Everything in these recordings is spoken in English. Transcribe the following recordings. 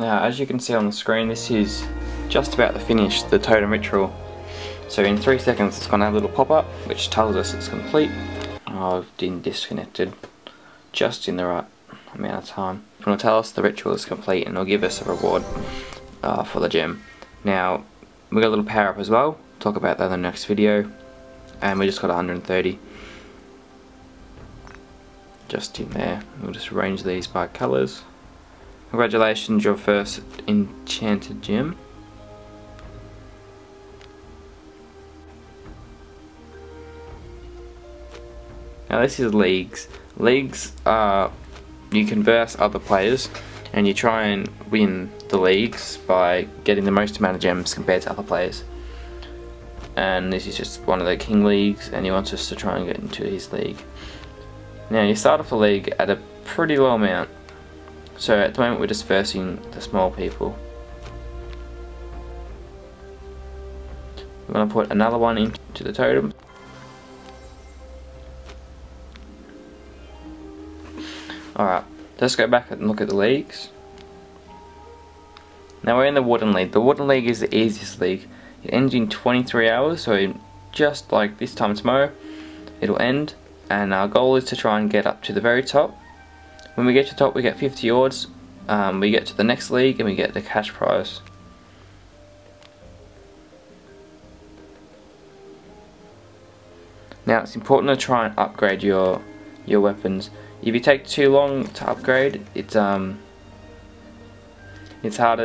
Now, as you can see on the screen, this is just about the finish, the totem ritual. So in 3 seconds it's going to have a little pop-up which tells us it's complete. I've been disconnected just in the right amount of time. It'll tell us the ritual is complete and it'll give us a reward for the gem. Now, we got a little power up as well, talk about that in the next video, and we just got 130 just in there. We'll just arrange these by colours. Congratulations, your first enchanted gem. Now this is leagues. Leagues are, you converse other players and you try and win the leagues by getting the most amount of gems compared to other players. And this is just one of the king leagues and he wants us to try and get into his league. Now you start off a league at a pretty low amount. So at the moment we're dispersing the small people. We're going to put another one into the totem. Alright, let's go back and look at the leagues. Now we're in the wooden league. The wooden league is the easiest league. It ends in 23 hours, so just like this time tomorrow, it'll end. And our goal is to try and get up to the very top. When we get to the top, we get 50 ords. We get to the next league and we get the cash prize. Now it's important to try and upgrade your weapons. If you take too long to upgrade, it's harder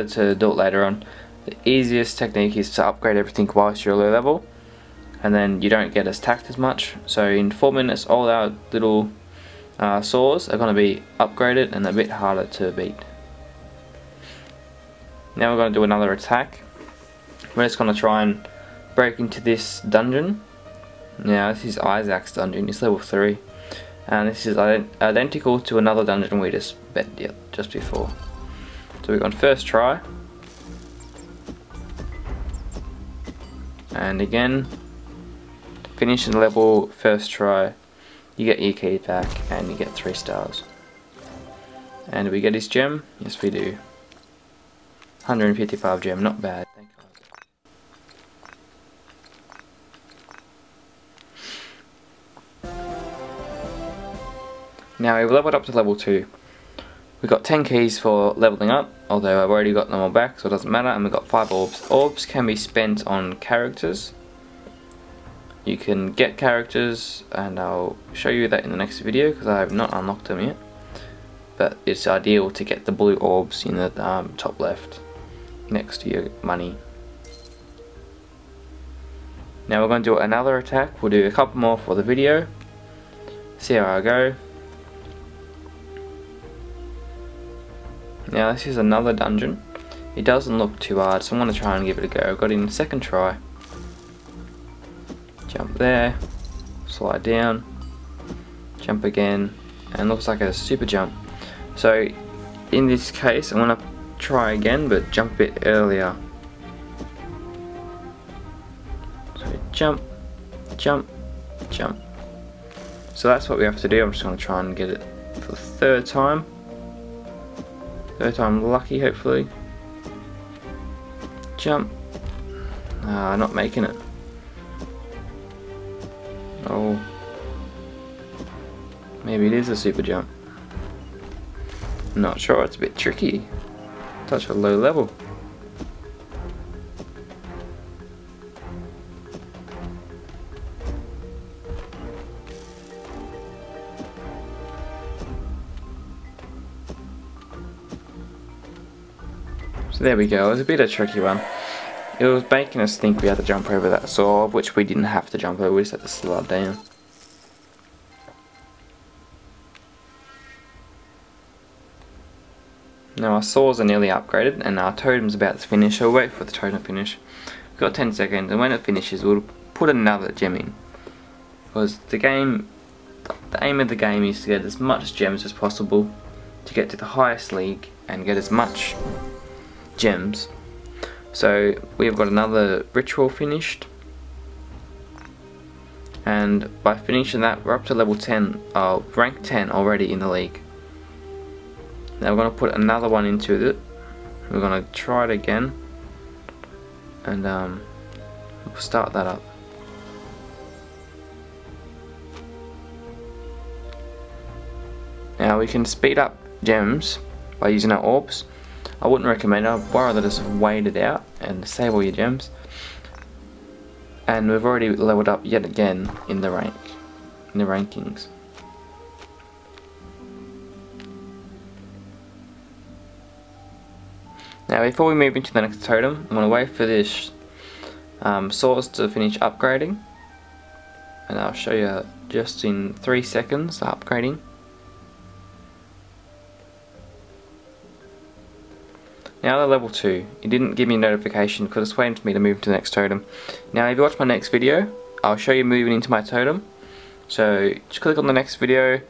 to do it later on. The easiest technique is to upgrade everything whilst you're low level, and then you don't get attacked as much. So in 4 minutes all our little saws are going to be upgraded and a bit harder to beat. Now we're going to do another attack. We're just going to try and break into this dungeon. Now this is Isaac's dungeon, it's level 3. And this is identical to another dungeon we just just before. So we've gone first try. And again, finish the level first try. You get your key back and you get 3 stars. And do we get his gem? Yes we do. 155 gem, not bad. Thank God. Now we've leveled up to level 2. We've got 10 keys for leveling up, although I've already got them all back so it doesn't matter, and we've got 5 orbs. Orbs can be spent on characters. You can get characters and I'll show you that in the next video because I have not unlocked them yet. But it's ideal to get the blue orbs in the top left next to your money. Now we're going to do another attack. We'll do a couple more for the video. See how I go. Now this is another dungeon. It doesn't look too hard, so I'm going to try and give it a go. I got in the second try. Jump there, slide down, jump again, and looks like a super jump. So in this case I'm going to try again but jump a bit earlier. So jump, jump, jump. So that's what we have to do. I'm just going to try and get it for the third time. Third time lucky, hopefully. Jump. Not making it. Oh. Maybe it is a super jump. Not sure, it's a bit tricky. Touch a low level. So there we go, it was a bit of a tricky one. It was making us think we had to jump over that saw, which we didn't have to jump over, we just had to slide down. Now our saws are nearly upgraded and our totem's about to finish, so we'll wait for the totem to finish. We've got 10 seconds and when it finishes we'll put another gem in. Because the aim of the game is to get as much gems as possible, to get to the highest league and get as much gems. So we've got another ritual finished, and by finishing that we're up to level 10, rank 10 already in the league. Now we're going to put another one into it, We're going to try it again and we'll start that up. Now we can speed up gems by using our orbs. I wouldn't recommend it. I'd rather just wait it out and save all your gems. And we've already leveled up yet again in the rankings. Now before we move into the next totem, I'm going to wait for this source to finish upgrading, and I'll show you just in 3 seconds upgrading. Now they're level 2. It didn't give me a notification because it's waiting for me to move to the next totem. Now if you watch my next video, I'll show you moving into my totem. So just click on the next video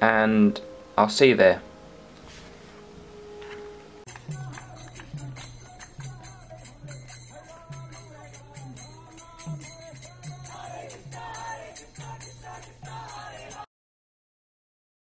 and I'll see you there.